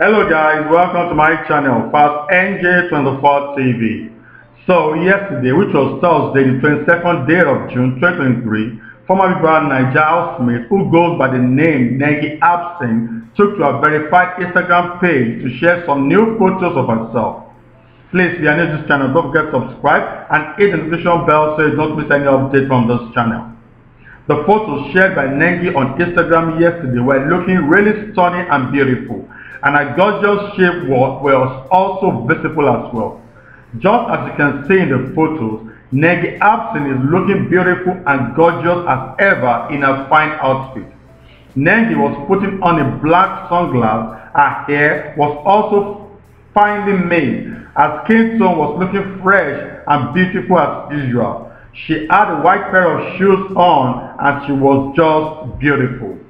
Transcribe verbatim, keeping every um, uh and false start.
Hello guys, welcome to my channel Fast N J twenty-four T V. So yesterday, which was Thursday, the twenty-second day of June twenty twenty-three, former Big Brother Naija housemate who goes by the name Nengi Hampson took to her verified Instagram page to share some new photos of herself. Please, if you are new to this channel, don't forget to subscribe and hit the notification bell so you don't miss any update from this channel. The photos shared by Nengi on Instagram yesterday were looking really stunning and beautiful, and a gorgeous shape was also visible as well. Just as you can see in the photos, Nengi Hampson is looking beautiful and gorgeous as ever in her fine outfit. Nengi was putting on a black sunglass, her hair was also finely made, her skin tone was looking fresh and beautiful as usual. She had a white pair of shoes on and she was just beautiful.